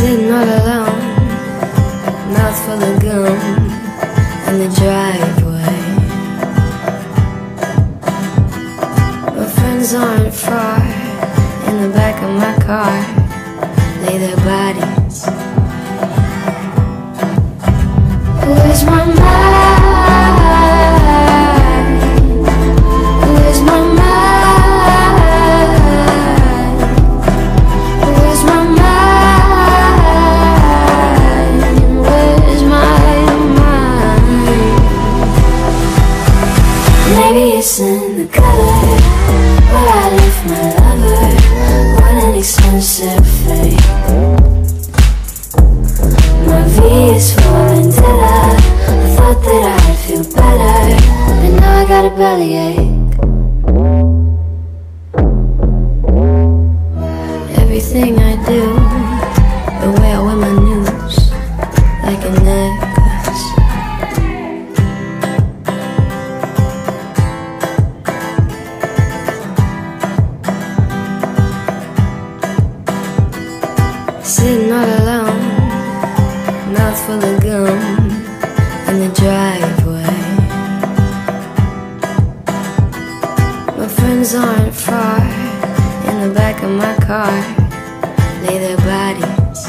sitting all alone, mouth full of gum in the driveway. My friends aren't far. In the back of my car lay their bodies. Where's my mind? Where's my mind? Where's my mind? Where's my mind? Maybe it's in the color where I left my lover. What an expensive fate. My V is for vendetta. I thought that I'd feel better, but now I got a bellyache. Everything I do, the way I wear my news, like a necklace. Sitting all alone, mouth full of gum in the driveway. My friends aren't far. In the back of my car lay their bodies.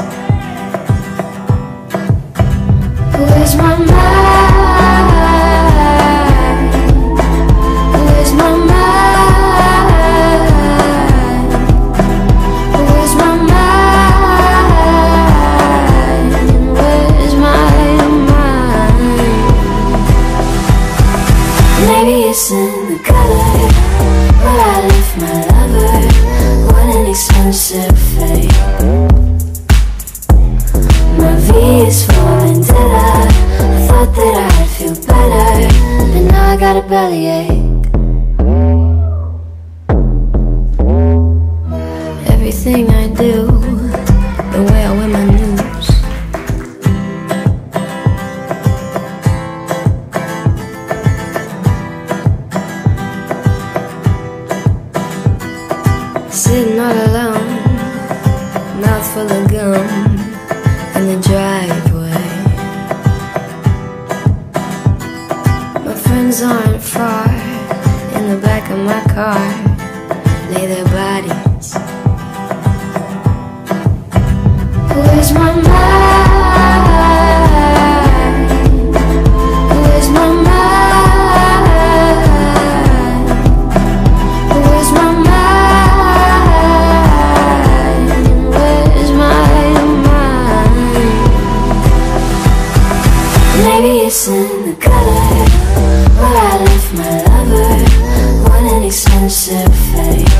Where's my mind? Where's my mind? Where's my mind? Maybe it's in the color where I left my lover. What an expensive fate. My V is for vendetta. I thought that I'd feel better, but now I got a bellyache. Everything I do, the way I wear my news. Sitting all alone, mouth full of gum in the driveway. My friends aren't far. In the back of my car lay their bodies. Where's my mind? Where's my mind? Where's my mind? Maybe it's in the color where I left my lover. What an expensive fate.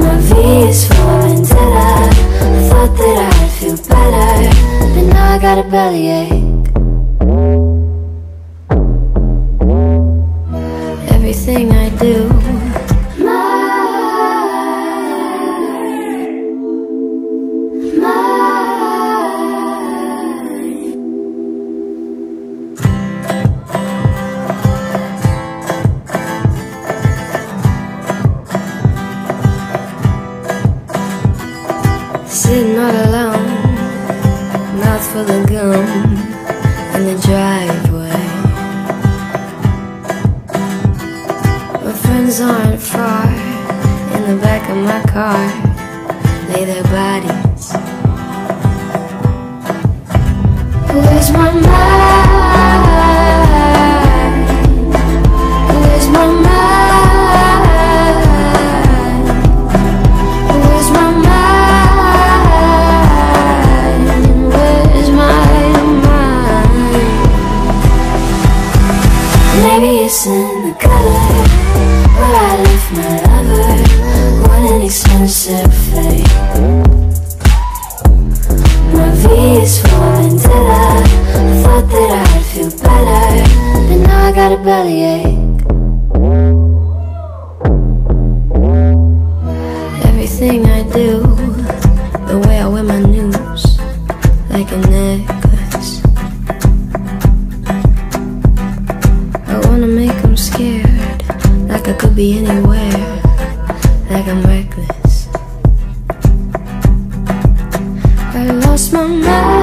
My V is for vendetta. I thought that I'd feel better, but now I got a bellyache. Everything I do, sitting all alone, mouth full of gum in the driveway. My friends aren't far. In the back of my car lay their bodies. Where's my mind? Where's my mind? Where's my mind? Maybe it's in the color where I left my lover. What an expensive fate. My V is for vendetta. I thought that I'd feel better, but now I got a bellyache. Everything I do, the way I wear my news, like a necklace. I'm scared, like I could be anywhere, like I'm reckless. my